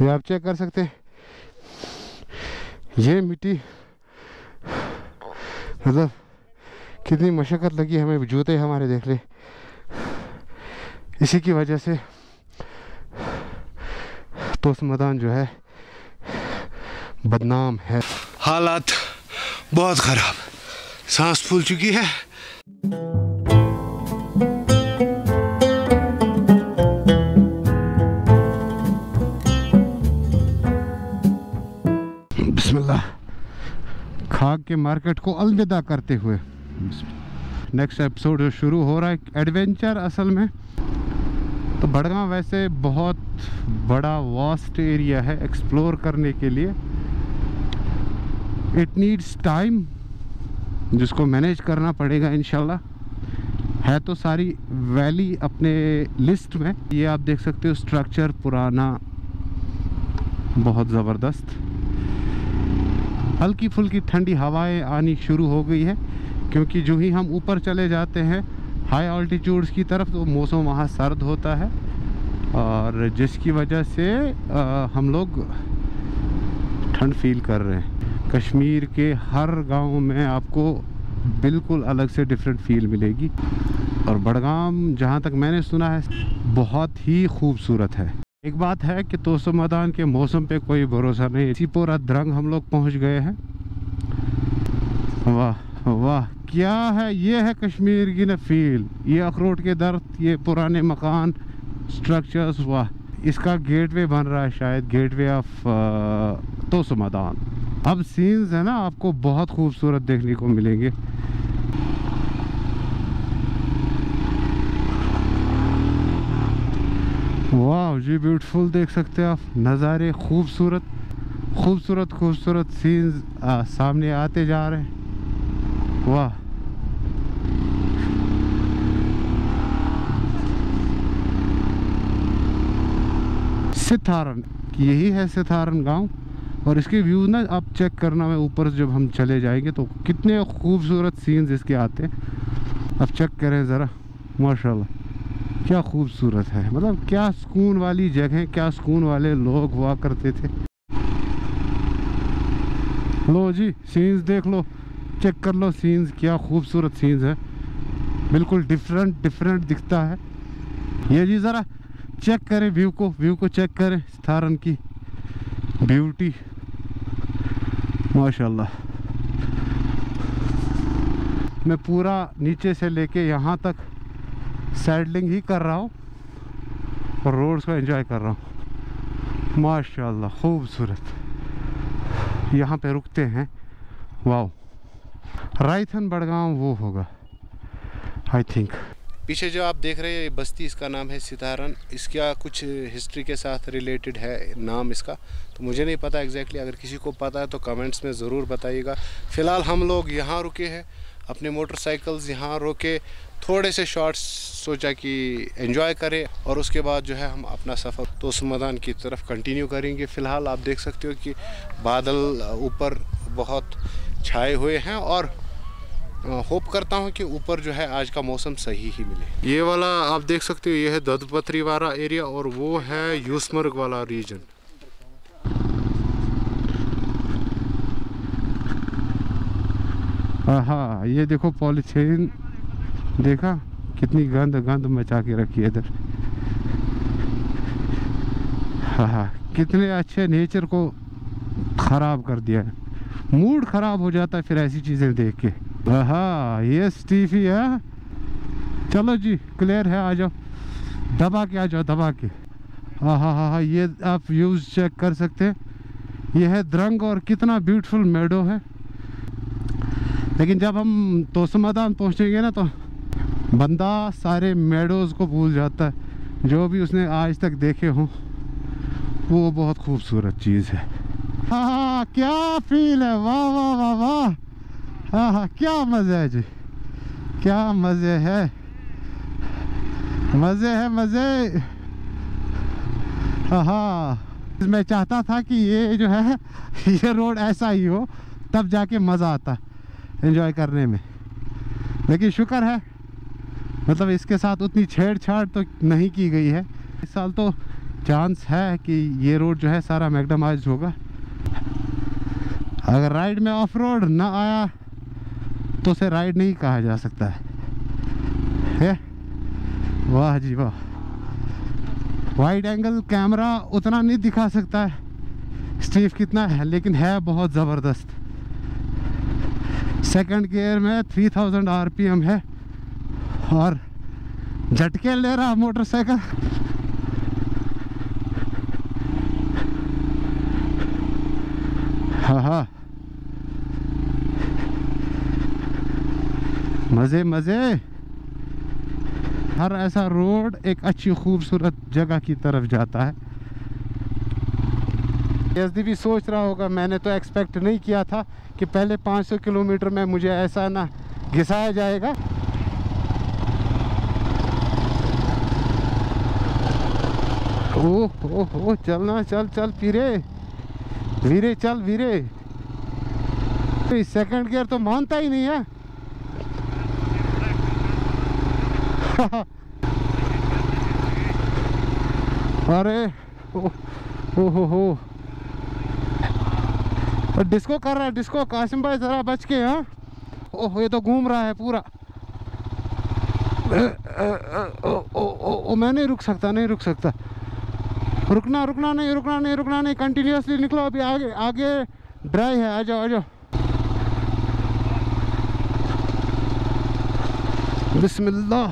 ये आप चेक कर सकते हैं। ये मिट्टी मतलब कितनी मशक्क़त लगी हमें, जूते हमारे देख ले, इसी की वजह से तोसामैदान जो है बदनाम है। हालात बहुत ख़राब, सांस फूल चुकी है। बिस्मिल्लाह। खाक के मार्केट को अलविदा करते हुए नेक्स्ट एपिसोड जो शुरू हो रहा है एडवेंचर, असल में तो बडगाम वैसे बहुत बड़ा वास्ट एरिया है एक्सप्लोर करने के लिए। इट नीड्स टाइम जिसको मैनेज करना पड़ेगा इंशाल्लाह। है तो सारी वैली अपने लिस्ट में। ये आप देख सकते हो स्ट्रक्चर पुराना, बहुत ज़बरदस्त। हल्की फुल्की ठंडी हवाएं आनी शुरू हो गई है, क्योंकि जो ही हम ऊपर चले जाते हैं हाई ऑल्टीट्यूड्स की तरफ तो मौसम वहाँ सर्द होता है, और जिसकी वजह से हम लोग ठंड फील कर रहे हैं। कश्मीर के हर गांव में आपको बिल्कुल अलग से डिफरेंट फील मिलेगी, और बडगाम जहां तक मैंने सुना है बहुत ही खूबसूरत है। एक बात है कि तोसामैदान के मौसम पे कोई भरोसा नहीं। इसी पूरा ध्रुंग हम लोग पहुंच गए हैं। वाह वाह क्या है, ये है कश्मीर की न फील। ये अखरोट के दरख्त, ये पुराने मकान स्ट्रक्चर्स, वाह। इसका गेटवे बन रहा है शायद, गेटवे ऑफ तोसामैदान। अब सीन्स है ना आपको बहुत खूबसूरत देखने को मिलेंगे। वाह जी ब्यूटीफुल, देख सकते हैं आप नज़ारे, खूबसूरत खूबसूरत खूबसूरत सीन्स सामने आते जा रहे हैं। वाह सितारन, यही है सितारन गांव, और इसके व्यू ना आप चेक करना। मैं ऊपर जब हम चले जाएंगे तो कितने खूबसूरत सीन्स इसके आते हैं, आप चेक करें ज़रा। माशाल्लाह क्या खूबसूरत है, मतलब क्या सुकून वाली जगह, क्या सुकून वाले लोग हुआ करते थे। लो जी सीन्स देख लो, चेक कर लो सीन्स, क्या खूबसूरत सीन्स है, बिल्कुल डिफरेंट डिफरेंट दिखता है। ये जी ज़रा चेक करें व्यू को, व्यू को चेक करें, सितारन की ब्यूटी माशाल्लाह। मैं पूरा नीचे से लेके यहाँ तक सैडलिंग ही कर रहा हूँ और रोड्स को एंजॉय कर रहा हूँ। माशाल्लाह खूबसूरत। यहाँ पे रुकते हैं। वाह रायथन बडगाम वो होगा आई थिंक। पीछे जो आप देख रहे हैं बस्ती, इसका नाम है सितारन। इसका कुछ हिस्ट्री के साथ रिलेटेड है नाम इसका, तो मुझे नहीं पता एग्जैक्टली, अगर किसी को पता है तो कमेंट्स में ज़रूर बताइएगा। फ़िलहाल हम लोग यहाँ रुके हैं, अपने मोटरसाइकिल्स यहाँ रोके, थोड़े से शॉट्स सोचा कि एंजॉय करें, और उसके बाद जो है हम अपना सफ़र तोसामैदान की तरफ कंटिन्यू करेंगे। फ़िलहाल आप देख सकते हो कि बादल ऊपर बहुत छाए हुए हैं, और होप करता हूँ कि ऊपर जो है आज का मौसम सही ही मिले। ये वाला आप देख सकते हो, ये है दतपथरी वाला एरिया, और वो है यूसमर्ग वाला रीजन। हाँ ये देखो पॉलीथीन, देखा कितनी गंद गंद मचा के रखी है इधर। हाँ कितने अच्छे नेचर को ख़राब कर दिया है, मूड ख़राब हो जाता है फिर ऐसी चीज़ें देख के। हाँ ये स्टीफी है। चलो जी क्लियर है, आ जाओ दबा के, आ जाओ दबा के। हाँ हाँ हाँ ये आप व्यूज़ चेक कर सकते हैं। ये है ध्रुंग, और कितना ब्यूटीफुल मेडो है। लेकिन जब हम तोसामैदान पहुँचेंगे ना तो बंदा सारे मेडोज़ को भूल जाता है जो भी उसने आज तक देखे हों। वो बहुत खूबसूरत चीज़ है। हाँ क्या फील है, वाह वाह वाह वाह। हाँ हाँ क्या मज़े है जी, क्या मज़े है, मज़े है मज़े। हाँ मैं चाहता था कि ये जो है ये रोड ऐसा ही हो, तब जाके मज़ा आता एंजॉय करने में। लेकिन शुक्र है मतलब इसके साथ उतनी छेड़छाड़ तो नहीं की गई है। इस साल तो चांस है कि ये रोड जो है सारा मैग्नेटाइज्ड होगा। अगर राइड में ऑफ रोड ना आया तो उसे राइड नहीं कहा जा सकता है। वाह जी वाह, वाइड एंगल कैमरा उतना नहीं दिखा सकता है स्टीफ कितना है, लेकिन है बहुत ज़बरदस्त। सेकंड गियर में 3000 आरपीएम है और झटके ले रहा मोटरसाइकिल। हाँ हाँ, मज़े मज़े। हर ऐसा रोड एक अच्छी खूबसूरत जगह की तरफ जाता है। यदि भी सोच रहा होगा, मैंने तो एक्सपेक्ट नहीं किया था कि पहले 500 किलोमीटर में मुझे ऐसा ना घिसाया जाएगा। ओह ओह ओह, चलना चल चल पीरे वीरे चल वीरे। तो सेकंड गियर तो मानता ही नहीं है। अरे ओह हो, डिस्को कर रहा है, डिस्को। कासिम भाई जरा बच के। हाँ, ओह ये तो घूम रहा है पूरा। ओ मैं नहीं रुक सकता, नहीं रुक सकता। रुकना रुकना नहीं, रुकना नहीं, रुकना नहीं, कंटिन्यूसली निकलो। अभी आगे आगे ड्राई है, आ जाओ आ जाओ। बिस्मिल्लाह।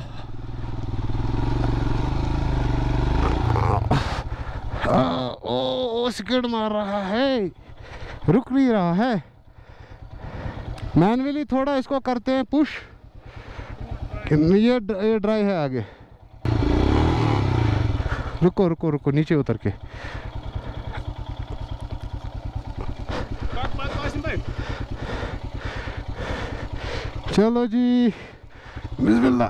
ओ स्किड मार रहा है, रुक नहीं रहा है। मैनुअली थोड़ा इसको करते हैं पुश। ये ड्राई है आगे। रुको रुको रुको, नीचे उतर के। चलो जी, बिस्मिल्लाह।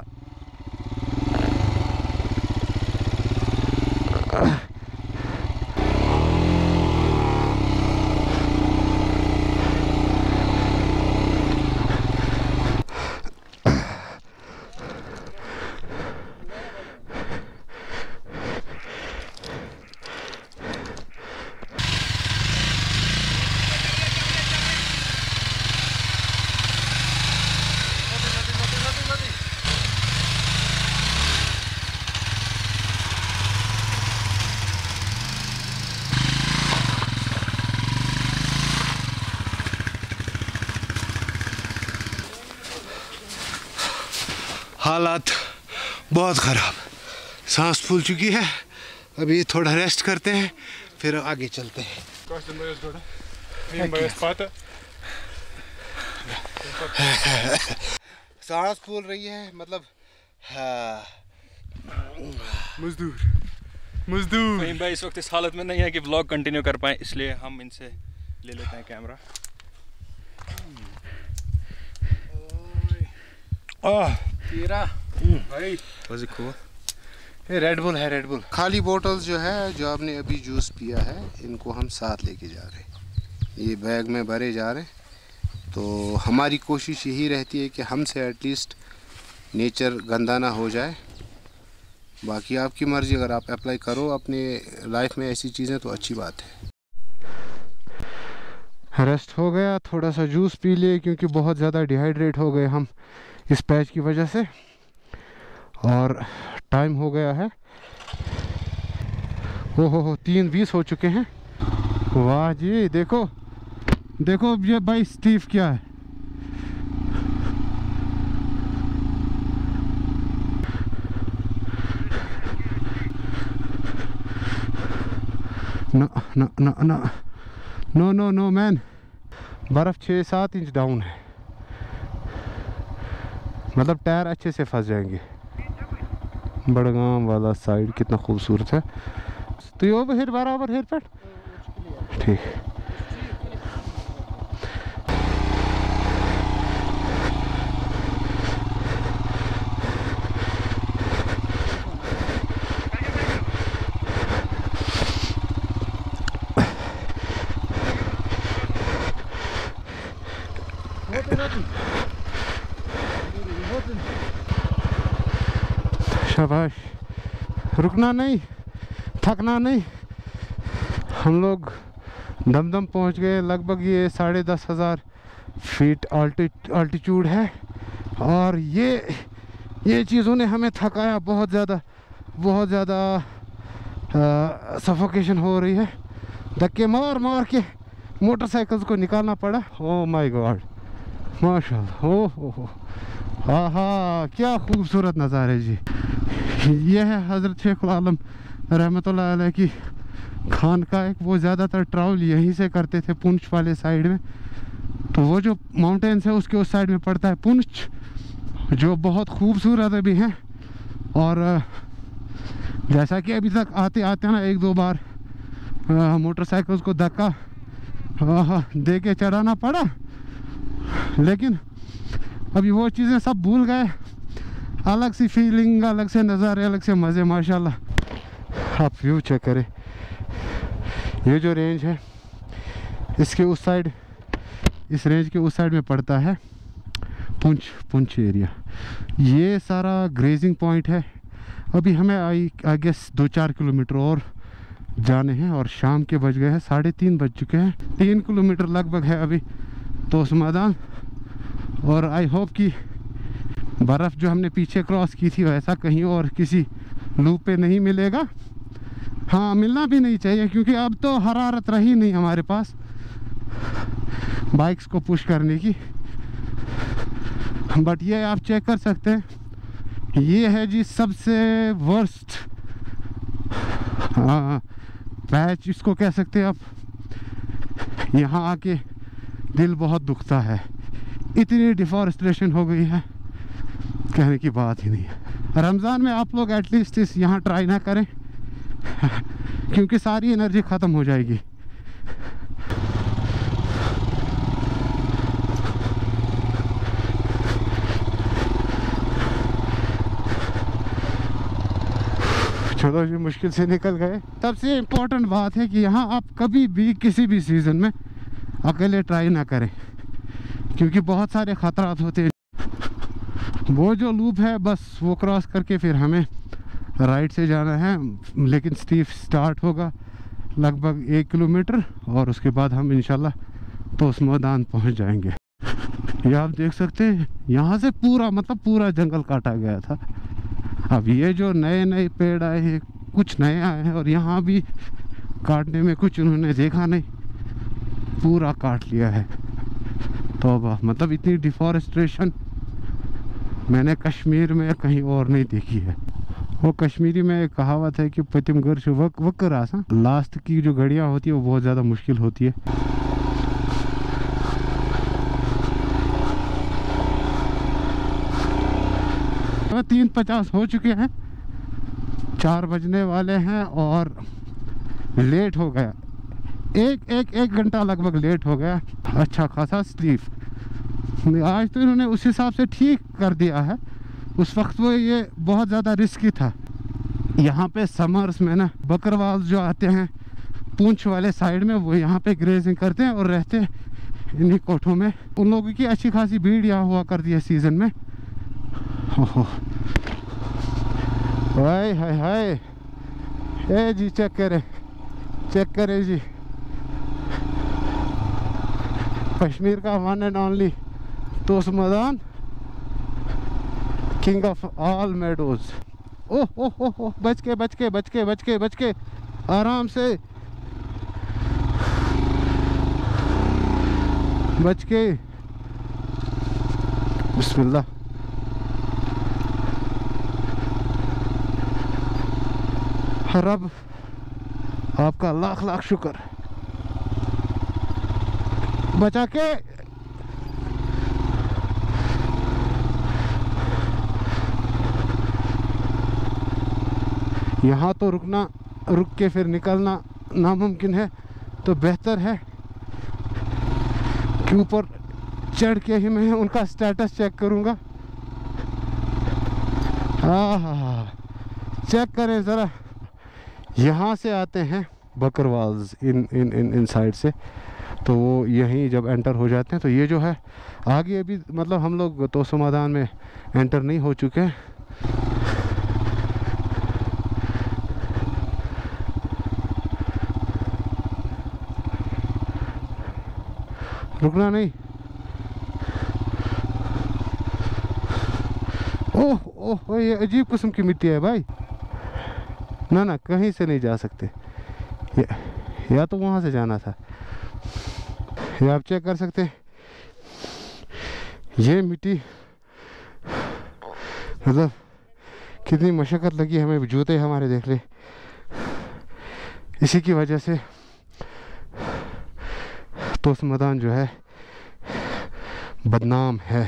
हालात बहुत ख़राब, सांस फूल चुकी है। अभी थोड़ा रेस्ट करते हैं, फिर आगे चलते हैं। सांस फूल रही है, मतलब मजदूर भाई इस वक्त इस हालत में नहीं है कि व्लॉग कंटिन्यू कर पाए, इसलिए हम इनसे ले लेते हैं कैमरा। भाई ये रेडबुल है, रेडबुल। खाली बोतल जो है, जो आपने अभी जूस पिया है, इनको हम साथ लेके जा रहे हैं, ये बैग में भरे जा रहे हैं। तो हमारी कोशिश यही रहती है कि हमसे एटलीस्ट नेचर गंदा ना हो जाए। बाकी आपकी मर्ज़ी, अगर आप अप्लाई करो अपने लाइफ में ऐसी चीज़ें तो अच्छी बात है। रेस्ट हो गया, थोड़ा सा जूस पी लिए क्योंकि बहुत ज़्यादा डिहाइड्रेट हो गए हम इस पैच की वजह से, और टाइम हो गया है। ओ हो 3:20 हो चुके हैं। वाह जी, देखो देखो ये भाई स्टीफ क्या है। ना ना ना ना, नो नो नो मैन। बर्फ़ 6-7 इंच डाउन है, मतलब टायर अच्छे से फंस जाएंगे। बडगाम वाला साइड कितना खूबसूरत है। तो ये ओवर बराबर हेर पेट ठीक है। शाबाश, रुकना नहीं, थकना नहीं। हम लोग दमदम पहुंच गए। लगभग ये 10,500 फीट अल्टीट्यूड है और ये चीज़ों ने हमें थकाया बहुत ज़्यादा। सफोकेशन हो रही है। धक्के मार मार के मोटरसाइकिल्स को निकालना पड़ा। ओ माय गॉड, माशाल्लाह, हो आहा, क्या खूबसूरत नज़ारा है जी। यह है हज़रत शेखुल आलम रहमतुल्लाह अलैह की खान का एक, वो ज़्यादातर ट्रैवल यहीं से करते थे पुंछ वाले साइड में। तो वो जो माउंटेन्स है उसके उस साइड में पड़ता है पुंछ, जो बहुत खूबसूरत अभी है। और जैसा कि अभी तक आते आते ना एक दो बार मोटरसाइकिल्स को धक्का दे के चलाना पड़ा, लेकिन अभी वो चीज़ें सब भूल गए। अलग सी फीलिंग, अलग से नज़ारे, अलग से मज़े, माशाल्लाह। आप व्यू चेक करें। ये जो रेंज है इसके उस साइड, इस रेंज के उस साइड में पड़ता है पुंछ एरिया। ये सारा ग्रेजिंग पॉइंट है। अभी हमें आई गेस 2-4 किलोमीटर और जाने हैं और शाम के बज गए हैं, 3:30 बज चुके हैं। 3 किलोमीटर लगभग है अभी तोसामैदान। और आई होप कि बर्फ़ जो हमने पीछे क्रॉस की थी वैसा कहीं और किसी लूप पे नहीं मिलेगा। हाँ, मिलना भी नहीं चाहिए क्योंकि अब तो हरारत रही नहीं हमारे पास बाइक्स को पुश करने की। बट ये आप चेक कर सकते हैं, ये है जी सबसे वर्स्ट पैच, इसको कह सकते हैं आप। यहाँ आके दिल बहुत दुखता है, इतनी डिफॉरेस्टेशन हो गई है, कहने की बात ही नहीं है। रमज़ान में आप लोग एटलीस्ट इस यहाँ ट्राई ना करें क्योंकि सारी एनर्जी ख़त्म हो जाएगी। चलो जी, मुश्किल से निकल गए। सबसे इम्पोर्टेंट बात है कि यहाँ आप कभी भी किसी भी सीज़न में अकेले ट्राई ना करें क्योंकि बहुत सारे ख़तरात होते हैं। वो जो लूप है बस वो क्रॉस करके फिर हमें राइट से जाना है, लेकिन स्टीफ स्टार्ट होगा लगभग 1 किलोमीटर और उसके बाद हम इंशाल्लाह तोसामैदान पहुँच जाएंगे। ये आप देख सकते हैं, यहाँ से पूरा पूरा जंगल काटा गया था। अब ये जो नए पेड़ आए हैं, कुछ नए आए हैं और यहाँ भी काटने में कुछ उन्होंने देखा नहीं, पूरा काट लिया है। तौबा, इतनी डिफॉरेस्टेशन मैंने कश्मीर में कहीं और नहीं देखी है। वो कश्मीरी में एक कहावत है कि पतिमगर से वक्र आसा, लास्ट की जो घड़ियाँ होती है वो बहुत ज़्यादा मुश्किल होती है। तो 3:50 हो चुके हैं, 4 बजने वाले हैं और लेट हो गया, एक घंटा लगभग लेट हो गया। अच्छा खासा स्लीप आज तो इन्होंने उस हिसाब से ठीक कर दिया है। उस वक्त वो ये बहुत ज़्यादा रिस्की था। यहाँ पे समर्स में ना बकरवाल जो आते हैं पुंछ वाले साइड में, वो यहाँ पे ग्रेजिंग करते हैं और रहते हैं इन्हीं कोठों में। उन लोगों की अच्छी खासी भीड़ यहाँ हुआ करती है सीज़न में। हाय हाय हाय, ए जी चेक करे जी, कश्मीर का one and only Tosamaidan, king of all meadows. ओह ओह ओह, बच के आराम से बच के, बिस्मिल्लाह। रब आपका लाख लाख शुक्र, बचा के। यहाँ तो रुक के फिर निकलना नामुमकिन है, तो बेहतर है कि ऊपर चढ़ के ही मैं उनका स्टेटस चेक करूँगा। हाँ, चेक करें ज़रा। यहाँ से आते हैं बकरवाल्स इन साइड से, तो वो यहीं जब एंटर हो जाते हैं तो ये जो है आगे अभी हम लोग तोसामैदान में एंटर नहीं हो चुके हैं। रुकना नहीं। ओह ओह, ये अजीब किस्म की मिट्टी है भाई। ना ना, कहीं से नहीं जा सकते। या तो वहाँ से जाना था। ये आप चेक कर सकते हैं, ये मिट्टी मतलब कितनी मशक्क़त लगी हमें। जूते हमारे देख ले, इसी की वजह से तोसामैदान जो है बदनाम है,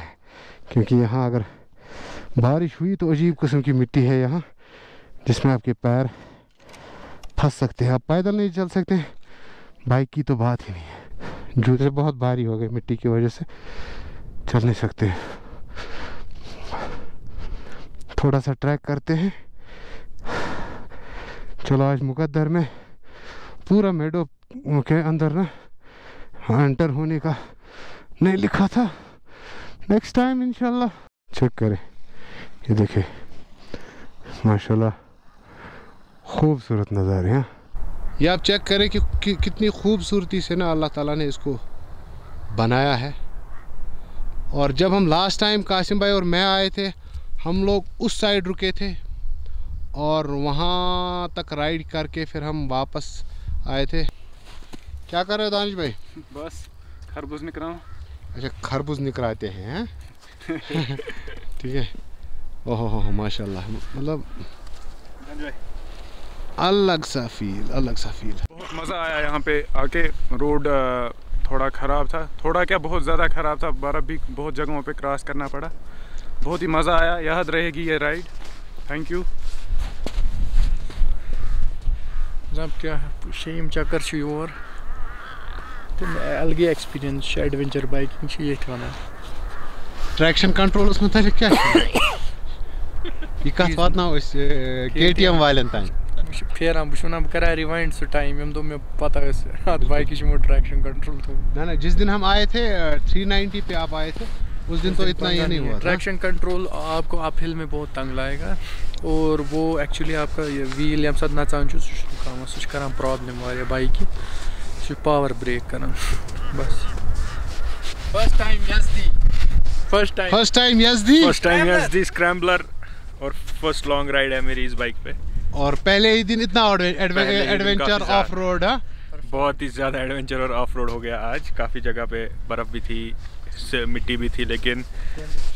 क्योंकि यहाँ अगर बारिश हुई तो अजीब किस्म की मिट्टी है यहाँ, जिसमें आपके पैर फंस सकते हैं। आप पैदल नहीं चल सकते, बाइक की तो बात ही नहीं है। जूते बहुत भारी हो गए मिट्टी की वजह से, चल नहीं सकते। थोड़ा सा ट्रैक करते हैं। चलो आज मुकद्दर में पूरा मेडो के अंदर ना एंटर होने का नहीं लिखा था। नेक्स्ट टाइम इंशाल्लाह। चेक करें, ये देखें, माशाल्लाह खूबसूरत नज़ारे हैं। ये आप चेक करें कि कितनी खूबसूरती से ना अल्लाह ताला ने इसको बनाया है। और जब हम लास्ट टाइम कासिम भाई और मैं आए थे, हम लोग उस साइड रुके थे और वहाँ तक राइड करके फिर हम वापस आए थे। क्या कर रहे हो दानिश भाई? बस खरबूज निकल रहा हूँ। अच्छा, खरबूज निकलाते हैं? ठीक है। ओहो माशाल्लाह, मतलब अलग सा फील। बहुत मज़ा आया यहाँ पे आके। रोड थोड़ा ख़राब था, थोड़ा क्या बहुत ज़्यादा ख़राब था। बर्फ़ भी बहुत जगहों पे क्रॉस करना पड़ा। बहुत ही मज़ा आया, याद रहेगी ये राइड। Thank you. जब क्या सेम चक्कर से और तो अलग ही एक्सपीरियंस एडवेंचर बाइकिंग से। ये ट्रैक्शन कंट्रोल उस मतलब क्या ये बात ना हो इस केटीएम वाले तक फेरान बन कर रिवाइंड सो टाइम यम दो मैं पता बाइक ट्रैक्शन कंट्रोल तो ना। जिस दिन हम आए थे 390 पे आप आए थे, उस दिन तो इतना ये नहीं हुआ। ट्रैक्शन कंट्रोल आपको अपहिल में बहुत तंग लाएगा और वो एक्चुअली आपका ये व्हील यम साथ नचान सह कर प्रॉब्लम वाली बाइक की सह पावर ब्रेक कर। बस फर्स्ट टाइम यज़दी स्क्रैम्बलर और फर्स्ट लॉन्ग राइड है मेरी इस बाइक पे। और पहले ही दिन इतना एडवेंचर ऑफ रोड, बहुत ही ज़्यादा एडवेंचर और ऑफ रोड हो गया आज। काफ़ी जगह पे बर्फ़ भी थी, मिट्टी भी थी, लेकिन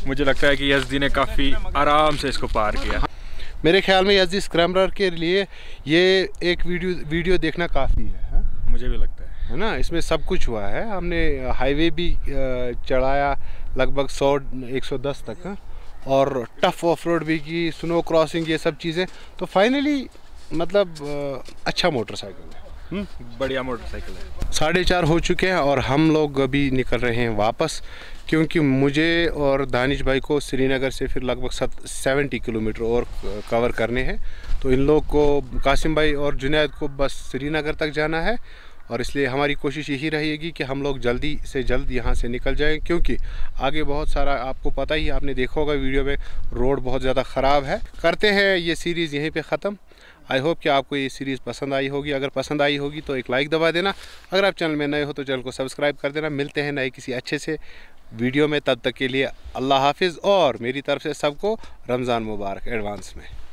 मुझे लगता है कि यज़दी ने काफ़ी आराम से इसको पार किया। मेरे ख्याल में यज़दी स्क्रैम्बलर के लिए ये एक वीडियो देखना काफ़ी है। मुझे भी लगता है ना, इसमें सब कुछ हुआ है। हमने हाईवे भी चढ़ाया लगभग 100-110 तक, और टफ ऑफ रोड भी की, स्नो क्रॉसिंग, ये सब चीज़ें। तो फाइनली मतलब अच्छा मोटरसाइकिल है, बढ़िया मोटरसाइकिल है। 4:30 हो चुके हैं और हम लोग अभी निकल रहे हैं वापस, क्योंकि मुझे और दानिश भाई को श्रीनगर से फिर लगभग 70 किलोमीटर और कवर करने हैं। तो इन लोग को, कासिम भाई और जुनेद को, बस श्रीनगर तक जाना है। और इसलिए हमारी कोशिश यही रहेगी कि हम लोग जल्दी से जल्द यहाँ से निकल जाएं, क्योंकि आगे बहुत सारा, आपको पता ही, आपने देखा होगा वीडियो में, रोड बहुत ज़्यादा ख़राब है। करते हैं ये सीरीज़ यहीं पे ख़त्म। आई होप कि आपको ये सीरीज़ पसंद आई होगी। अगर पसंद आई होगी तो एक लाइक दबा देना। अगर आप चैनल में नए हो तो चैनल को सब्सक्राइब कर देना। मिलते हैं नए किसी अच्छे से वीडियो में, तब तक के लिए अल्लाह हाफिज़। और मेरी तरफ से सबको रमज़ान मुबारक एडवांस में।